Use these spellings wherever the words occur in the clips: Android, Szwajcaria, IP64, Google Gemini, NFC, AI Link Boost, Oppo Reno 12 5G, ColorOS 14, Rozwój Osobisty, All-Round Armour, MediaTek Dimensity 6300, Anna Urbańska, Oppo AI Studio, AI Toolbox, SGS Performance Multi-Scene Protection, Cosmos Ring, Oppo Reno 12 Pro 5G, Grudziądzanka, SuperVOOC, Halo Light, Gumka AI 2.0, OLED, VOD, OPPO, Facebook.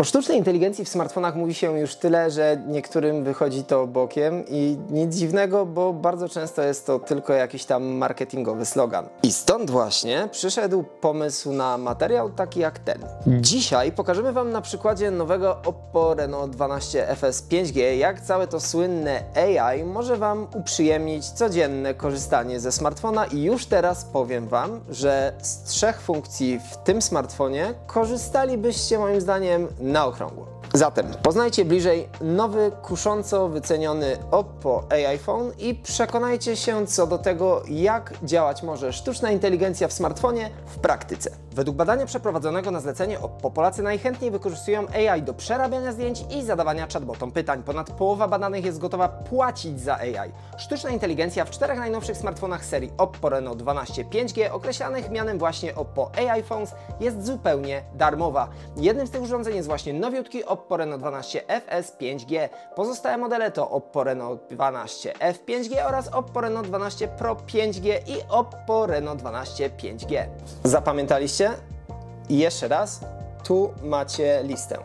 O sztucznej inteligencji w smartfonach mówi się już tyle, że niektórym wychodzi to bokiem i nic dziwnego, bo bardzo często jest to tylko jakiś tam marketingowy slogan. I stąd właśnie przyszedł pomysł na materiał taki jak ten. Dzisiaj pokażemy Wam na przykładzie nowego Oppo Reno 12 FS 5G, jak całe to słynne AI może Wam uprzyjemnić codzienne korzystanie ze smartfona i już teraz powiem Wam, że z 3 funkcji w tym smartfonie korzystalibyście moim zdaniem na okrągło. Zatem poznajcie bliżej nowy, kusząco wyceniony Oppo AI Phone i przekonajcie się co do tego, jak działać może sztuczna inteligencja w smartfonie w praktyce. Według badania przeprowadzonego na zlecenie Oppo Polacy najchętniej wykorzystują AI do przerabiania zdjęć i zadawania chatbotom pytań. Ponad połowa badanych jest gotowa płacić za AI. Sztuczna inteligencja w 4 najnowszych smartfonach serii Oppo Reno 12 5G, określanych mianem właśnie Oppo AI Phones, jest zupełnie darmowa. Jednym z tych urządzeń jest właśnie nowiutki Oppo Reno 12 FS 5G. Pozostałe modele to Oppo Reno 12 F 5G oraz Oppo Reno 12 Pro 5G i Oppo Reno 12 5G. Zapamiętaliście? I jeszcze raz, tu macie listę.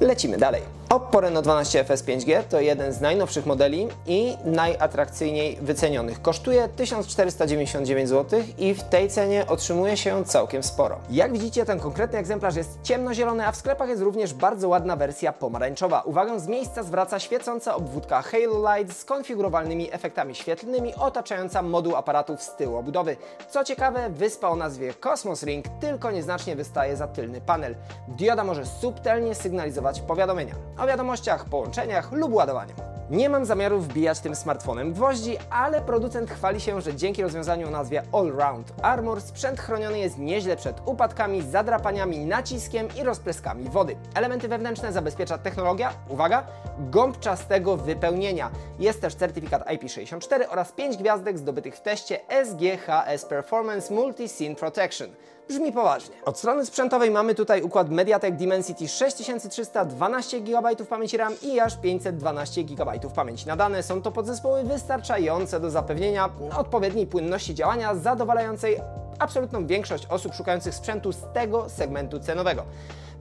Lecimy dalej. Oppo Reno 12 FS 5G to jeden z najnowszych modeli i najatrakcyjniej wycenionych. Kosztuje 1499 zł i w tej cenie otrzymuje się całkiem sporo. Jak widzicie, ten konkretny egzemplarz jest ciemnozielony, a w sklepach jest również bardzo ładna wersja pomarańczowa. Uwagę z miejsca zwraca świecąca obwódka Halo Light z konfigurowalnymi efektami świetlnymi otaczająca moduł aparatów z tyłu obudowy. Co ciekawe, wyspa o nazwie Cosmos Ring tylko nieznacznie wystaje za tylny panel. Dioda może subtelnie sygnalizować powiadomienia o wiadomościach, połączeniach lub ładowaniu. Nie mam zamiaru wbijać tym smartfonem gwoździ, ale producent chwali się, że dzięki rozwiązaniu o nazwie All-Round Armour sprzęt chroniony jest nieźle przed upadkami, zadrapaniami, naciskiem i rozpryskami wody. Elementy wewnętrzne zabezpiecza technologia, uwaga, gąbczastego wypełnienia. Jest też certyfikat IP64 oraz 5 gwiazdek zdobytych w teście SGHS Performance Multi-Scene Protection. Brzmi poważnie. Od strony sprzętowej mamy tutaj układ MediaTek Dimensity 6300, 12 GB pamięci RAM i aż 512 GB pamięci na dane. Są to podzespoły wystarczające do zapewnienia odpowiedniej płynności działania zadowalającej absolutną większość osób szukających sprzętu z tego segmentu cenowego.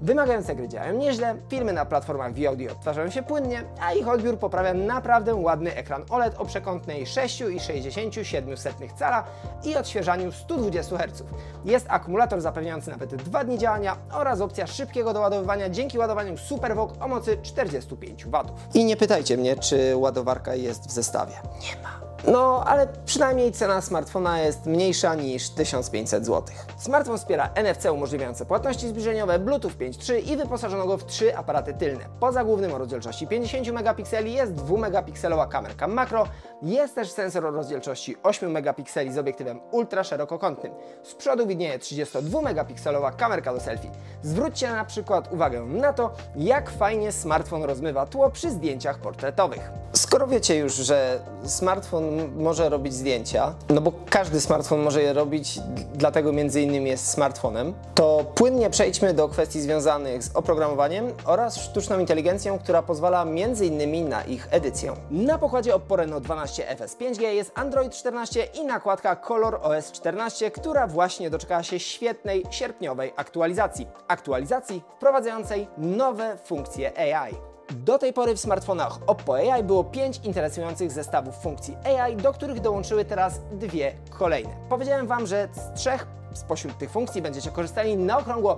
Wymagające gry działają nieźle, filmy na platformach VOD odtwarzają się płynnie, a ich odbiór poprawia naprawdę ładny ekran OLED o przekątnej 6,67 cala i odświeżaniu 120 Hz. Jest akumulator zapewniający nawet 2 dni działania oraz opcja szybkiego doładowywania dzięki ładowaniu SuperVOOC o mocy 45 W. I nie pytajcie mnie, czy ładowarka jest w zestawie. Nie ma. No, ale przynajmniej cena smartfona jest mniejsza niż 1500 zł. Smartfon wspiera NFC umożliwiające płatności zbliżeniowe, Bluetooth 5.3 i wyposażonego w 3 aparaty tylne. Poza głównym o rozdzielczości 50 megapikseli jest 2-megapikselowa kamerka makro. Jest też sensor o rozdzielczości 8 megapikseli z obiektywem ultraszerokokątnym. Z przodu widnieje 32-megapikselowa kamerka do selfie. Zwróćcie na przykład uwagę na to, jak fajnie smartfon rozmywa tło przy zdjęciach portretowych. Skoro wiecie już, że smartfon może robić zdjęcia, no bo każdy smartfon może je robić, dlatego między innymi jest smartfonem, to płynnie przejdźmy do kwestii związanych z oprogramowaniem oraz sztuczną inteligencją, która pozwala między innymi na ich edycję. Na pokładzie Oppo Reno 12 FS 5G jest Android 14 i nakładka ColorOS 14, która właśnie doczekała się świetnej sierpniowej aktualizacji. Aktualizacji wprowadzającej nowe funkcje AI. Do tej pory w smartfonach Oppo AI było 5 interesujących zestawów funkcji AI, do których dołączyły teraz 2 kolejne. Powiedziałem Wam, że z 3 spośród tych funkcji będziecie korzystali na okrągło,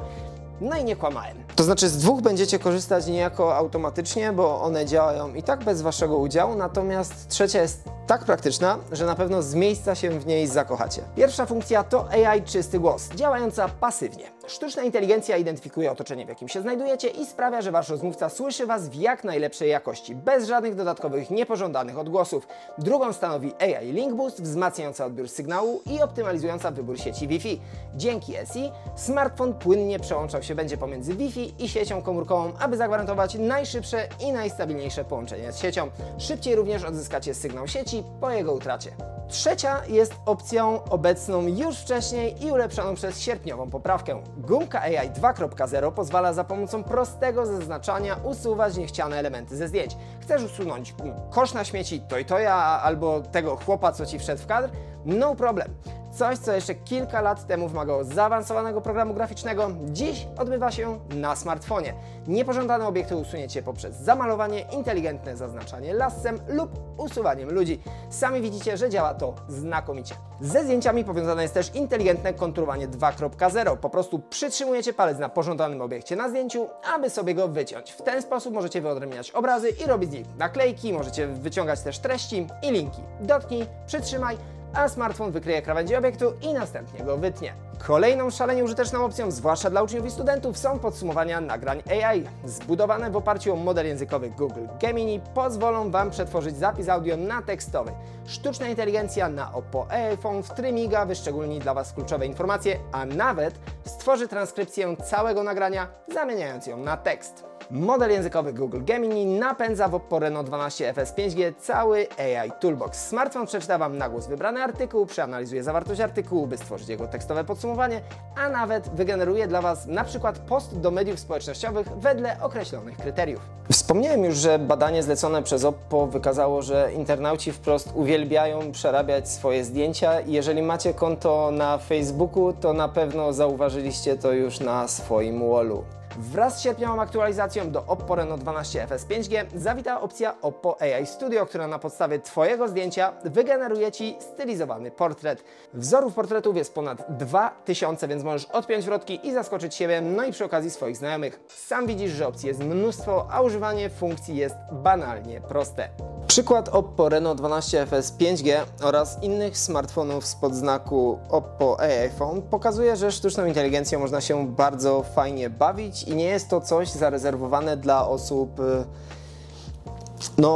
no i nie kłamałem. To znaczy z 2 będziecie korzystać niejako automatycznie, bo one działają i tak bez Waszego udziału, natomiast 3 jest tak praktyczna, że na pewno z miejsca się w niej zakochacie. Pierwsza funkcja to AI czysty głos, działająca pasywnie. Sztuczna inteligencja identyfikuje otoczenie, w jakim się znajdujecie i sprawia, że Wasz rozmówca słyszy Was w jak najlepszej jakości, bez żadnych dodatkowych niepożądanych odgłosów. Drugą stanowi AI Link Boost, wzmacniająca odbiór sygnału i optymalizująca wybór sieci Wi-Fi. Dzięki SI smartfon płynnie przełączał się będzie pomiędzy Wi-Fi i siecią komórkową, aby zagwarantować najszybsze i najstabilniejsze połączenie z siecią. Szybciej również odzyskacie sygnał sieci po jego utracie. Trzecia jest opcją obecną już wcześniej i ulepszoną przez sierpniową poprawkę. Gumka AI 2.0 pozwala za pomocą prostego zaznaczania usuwać niechciane elementy ze zdjęć. Chcesz usunąć kosz na śmieci, toja albo tego chłopa, co Ci wszedł w kadr? No problem. Coś, co jeszcze kilka lat temu wymagało zaawansowanego programu graficznego, dziś odbywa się na smartfonie. Niepożądane obiekty usuniecie poprzez zamalowanie, inteligentne zaznaczanie lasem lub usuwaniem ludzi. Sami widzicie, że działa to znakomicie. Ze zdjęciami powiązane jest też inteligentne konturowanie 2.0. Po prostu przytrzymujecie palec na pożądanym obiekcie na zdjęciu, aby sobie go wyciąć. W ten sposób możecie wyodrębniać obrazy i robić z nich naklejki, możecie wyciągać też treści i linki. Dotknij, przytrzymaj, a smartfon wykryje krawędzi obiektu i następnie go wytnie. Kolejną szalenie użyteczną opcją, zwłaszcza dla uczniów i studentów, są podsumowania nagrań AI. Zbudowane w oparciu o model językowy Google Gemini pozwolą Wam przetworzyć zapis audio na tekstowy. Sztuczna inteligencja na Oppo AI w trymiga wyszczególni dla Was kluczowe informacje, a nawet stworzy transkrypcję całego nagrania, zamieniając ją na tekst. Model językowy Google Gemini napędza w Oppo Reno 12 FS 5G cały AI Toolbox. Smartfon przeczyta Wam na głos wybrany artykuł, przeanalizuje zawartość artykułu, by stworzyć jego tekstowe podsumowanie, a nawet wygeneruje dla Was na przykład post do mediów społecznościowych wedle określonych kryteriów. Wspomniałem już, że badanie zlecone przez Oppo wykazało, że internauci wprost uwielbiają przerabiać swoje zdjęcia. Jeżeli macie konto na Facebooku, to na pewno zauważyliście to już na swoim wallu. Wraz z sierpniową aktualizacją do Oppo Reno 12 FS 5G zawita opcja Oppo AI Studio, która na podstawie Twojego zdjęcia wygeneruje Ci stylizowany portret. Wzorów portretów jest ponad 2000, więc możesz odpiąć wrotki i zaskoczyć siebie, no i przy okazji swoich znajomych. Sam widzisz, że opcji jest mnóstwo, a używanie funkcji jest banalnie proste. Przykład Oppo Reno 12 FS 5G oraz innych smartfonów spod znaku Oppo AI Phone pokazuje, że sztuczną inteligencją można się bardzo fajnie bawić i nie jest to coś zarezerwowane dla osób,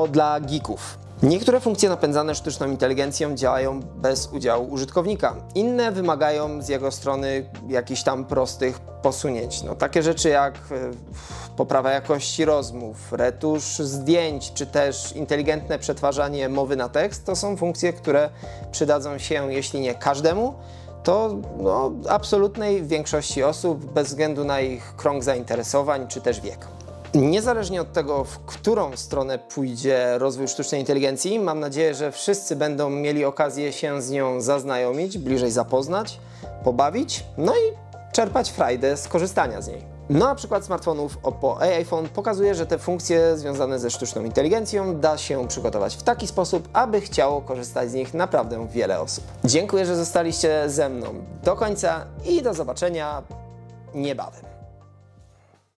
dla geeków. Niektóre funkcje napędzane sztuczną inteligencją działają bez udziału użytkownika. Inne wymagają z jego strony jakichś tam prostych posunięć. No, takie rzeczy jak poprawa jakości rozmów, retusz zdjęć, czy też inteligentne przetwarzanie mowy na tekst, to są funkcje, które przydadzą się, jeśli nie każdemu, to absolutnej większości osób, bez względu na ich krąg zainteresowań czy też wiek. Niezależnie od tego, w którą stronę pójdzie rozwój sztucznej inteligencji, mam nadzieję, że wszyscy będą mieli okazję się z nią zaznajomić, bliżej zapoznać, pobawić, no i czerpać frajdę z korzystania z niej. No a przykład smartfonów Oppo AI Phone pokazuje, że te funkcje związane ze sztuczną inteligencją da się przygotować w taki sposób, aby chciało korzystać z nich naprawdę wiele osób. Dziękuję, że zostaliście ze mną do końca i do zobaczenia niebawem.